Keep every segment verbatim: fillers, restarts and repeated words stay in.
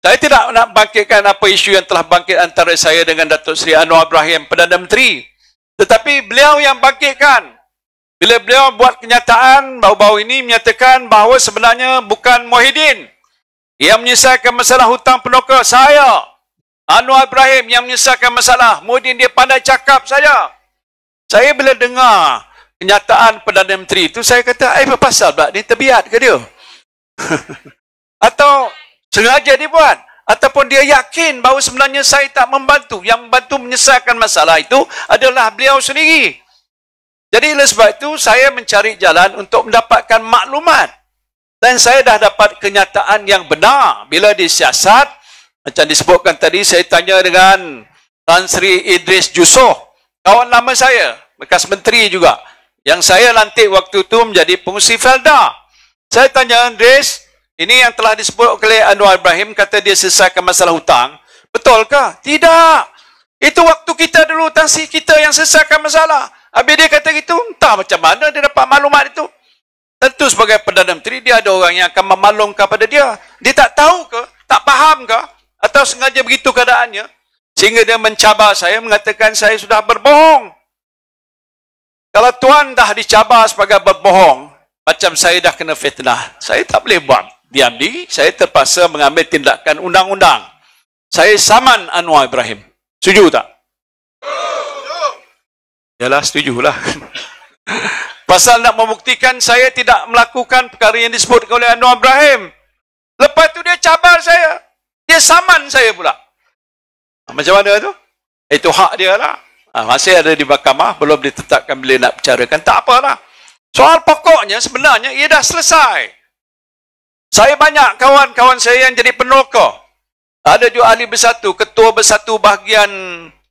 Saya tidak nak bangkitkan apa isu yang telah bangkit antara saya dengan Datuk Seri Anwar Ibrahim, Perdana Menteri. Tetapi beliau yang bangkitkan. Bila beliau buat kenyataan baru-baru ini menyatakan bahawa sebenarnya bukan Muhyiddin yang menyelesaikan masalah hutang penuker, saya, Anwar Ibrahim, yang menyelesaikan masalah. Muhyiddin dia pandai cakap saja. Saya bila dengar kenyataan Perdana Menteri itu, saya kata, eh, apa pasal pula? Dia terbiat ke dia? Atau sengaja dibuat? Ataupun dia yakin bahawa sebenarnya saya tak membantu? Yang membantu menyelesaikan masalah itu adalah beliau sendiri. Jadi oleh sebab itu, saya mencari jalan untuk mendapatkan maklumat. Dan saya dah dapat kenyataan yang benar. Bila disiasat, macam disebutkan tadi, saya tanya dengan Tan Sri Idris Jusoh, kawan lama saya, bekas menteri juga, yang saya lantik waktu itu menjadi pengurusi Felda. Saya tanya, Idris, ini yang telah disebut oleh Anwar Ibrahim, kata dia selesaikan masalah hutang. Betulkah? Tidak. Itu waktu kita dulu, Tan Sri kita yang selesaikan masalah. Habis dia kata gitu, entah macam mana dia dapat maklumat itu. Tentu sebagai Perdana Menteri, dia ada orang yang akan memalung kepada dia. Dia tak tahu ke? Tak faham ke? Atau sengaja begitu keadaannya? Sehingga dia mencabar saya, mengatakan saya sudah berbohong. Kalau Tuan dah dicabar sebagai berbohong, macam saya dah kena fitnah. Saya tak boleh buat diam diri. Saya terpaksa mengambil tindakan undang-undang. Saya saman Anwar Ibrahim. Setuju tak? Yalah, setujulah. Pasal nak membuktikan saya tidak melakukan perkara yang disebut oleh Anwar Ibrahim. Lepas tu dia cabar saya. Dia saman saya pula. Macam mana tu? Itu hak dia lah. Ha, masih ada di mahkamah, belum ditetapkan bila nak bicarakan. Tak apalah. Soal pokoknya sebenarnya ia dah selesai. Saya banyak kawan-kawan saya yang jadi penuker. Ada juga ahli bersatu, ketua bersatu bahagian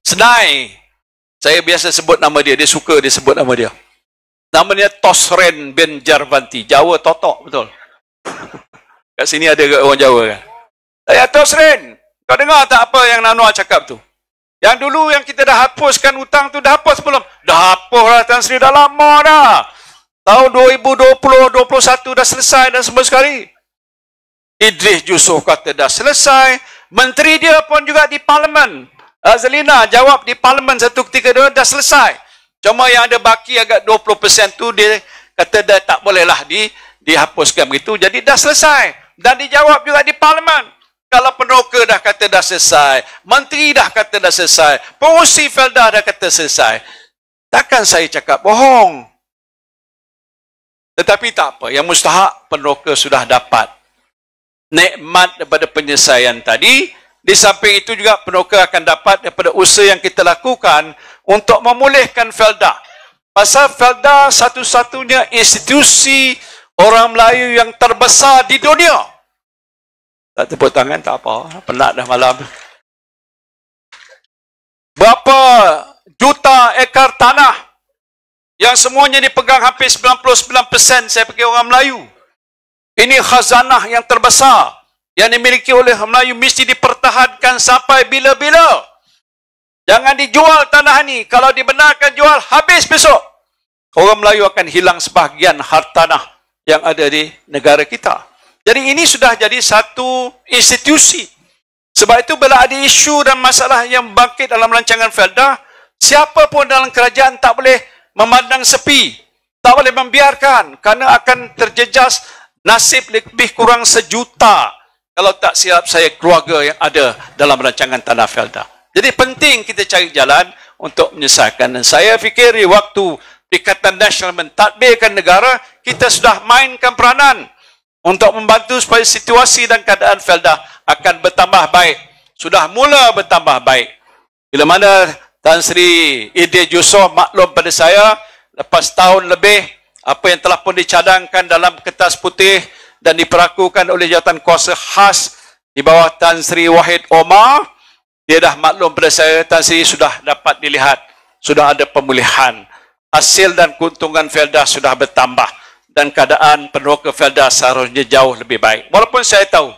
Senai. Saya biasa sebut nama dia. Dia suka dia sebut nama dia. Nama dia Tosren bin Jarvanti. Jawa totok, betul. Kat sini ada orang Jawa kan? Ya, Tosren. Kau dengar tak apa yang Anwar cakap tu? Yang dulu yang kita dah hapuskan hutang tu, dah hapus belum? Dah hapus lah Tan Sri. Dah lama dah. Tahun dua ribu dua puluh, dua ribu dua puluh satu dah selesai dan semua sekali. Idris Jusoh kata dah selesai. Menteri dia pun juga di Parlimen. Azalina jawab di Parlimen satu ketika dia dah selesai. Cuma yang ada baki agak dua puluh peratus tu dia kata dah tak bolehlah di, dihapuskan begitu. Jadi dah selesai. Dan dijawab juga di Parlimen. Kalau penuker dah kata dah selesai. Menteri dah kata dah selesai. Pengurusi Felda dah kata selesai. Takkan saya cakap bohong. Tetapi tak apa. Yang mustahak penuker sudah dapat nikmat daripada penyelesaian tadi. Di samping itu juga penuker akan dapat daripada usaha yang kita lakukan untuk memulihkan Felda. Pasal Felda satu-satunya institusi orang Melayu yang terbesar di dunia. Tak tepuk tangan, tak apa. Penat dah malam. Berapa juta ekar tanah yang semuanya dipegang hampir sembilan puluh sembilan peratus saya pergi orang Melayu. Ini khazanah yang terbesar yang dimiliki oleh Melayu, mesti dipertahankan sampai bila-bila. Jangan dijual tanah ini. Kalau dibenarkan jual, habis besok. Orang Melayu akan hilang sebahagian hartanah yang ada di negara kita. Jadi ini sudah jadi satu institusi. Sebab itu bila ada isu dan masalah yang bangkit dalam rancangan Felda, siapa pun dalam kerajaan tak boleh memandang sepi. Tak boleh membiarkan. Kerana akan terjejas nasib lebih kurang sejuta. Kalau tak silap saya, keluarga yang ada dalam rancangan tanah Felda. Jadi penting kita cari jalan untuk menyelesaikan. Dan saya fikir waktu Pekatan Nasional mentadbirkan negara, kita sudah mainkan peranan untuk membantu supaya situasi dan keadaan Felda akan bertambah baik. Sudah mula bertambah baik. Bila mana Tan Sri Idris Jusoh maklum pada saya, lepas tahun lebih, apa yang telah pun dicadangkan dalam kertas putih dan diperakukan oleh jawatankuasa khas di bawah Tan Sri Wahid Omar, dia dah maklum pada saya, Tan Sri sudah dapat dilihat, sudah ada pemulihan. Hasil dan keuntungan Felda sudah bertambah dan keadaan peneroka Felda seharusnya jauh lebih baik. Walaupun saya tahu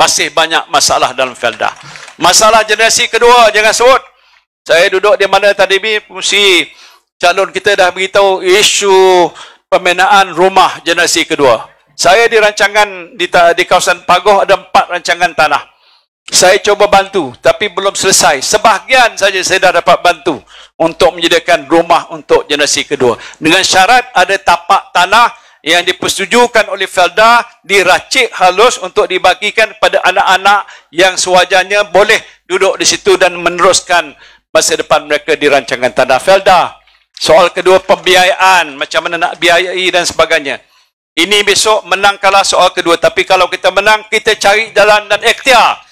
masih banyak masalah dalam Felda. Masalah generasi kedua, jangan sebut. Saya duduk di mana tadi ni, pengurusi calon kita dah beritahu isu pembinaan rumah generasi kedua. Saya di rancangan, di, di kawasan Pagoh ada empat rancangan tanah. Saya coba bantu, tapi belum selesai. Sebahagian saja saya dah dapat bantu untuk menyediakan rumah untuk generasi kedua. Dengan syarat ada tapak tanah yang dipersetujukan oleh Felda, diracik halus untuk dibagikan pada anak-anak yang sewajarnya boleh duduk di situ dan meneruskan masa depan mereka di rancangan tanah Felda. Soal kedua, pembiayaan, macam mana nak biayai dan sebagainya. Ini besok menang kalah soal kedua, tapi kalau kita menang, kita cari jalan dan ikhtiar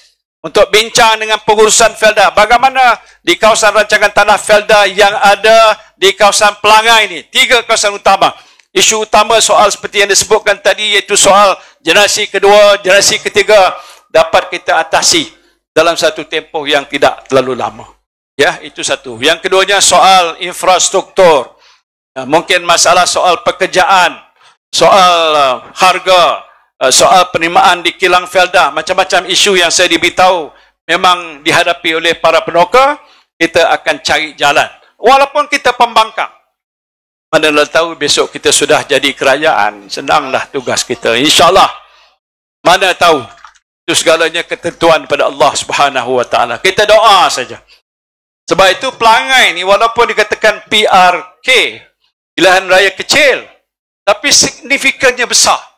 untuk bincang dengan pengurusan Felda. Bagaimana di kawasan rancangan tanah Felda yang ada di kawasan Pelangai ini, tiga kawasan utama. Isu utama soal seperti yang disebutkan tadi, iaitu soal generasi kedua, generasi ketiga, dapat kita atasi dalam satu tempoh yang tidak terlalu lama. Ya, itu satu. Yang keduanya soal infrastruktur. Mungkin masalah soal pekerjaan, soal harga, soal penerimaan di kilang Felda, macam-macam isu yang saya diberitahu memang dihadapi oleh para penoka. Kita akan cari jalan. Walaupun kita pembangkang, mana dah tahu besok kita sudah jadi kerajaan. Senanglah tugas kita, insyaAllah. Mana tahu, itu segalanya ketentuan pada Allah Subhanahu Wa Taala. Kita doa saja. Sebab itu Pelangai ni walaupun dikatakan P R K, pilihan raya kecil, tapi signifikannya besar.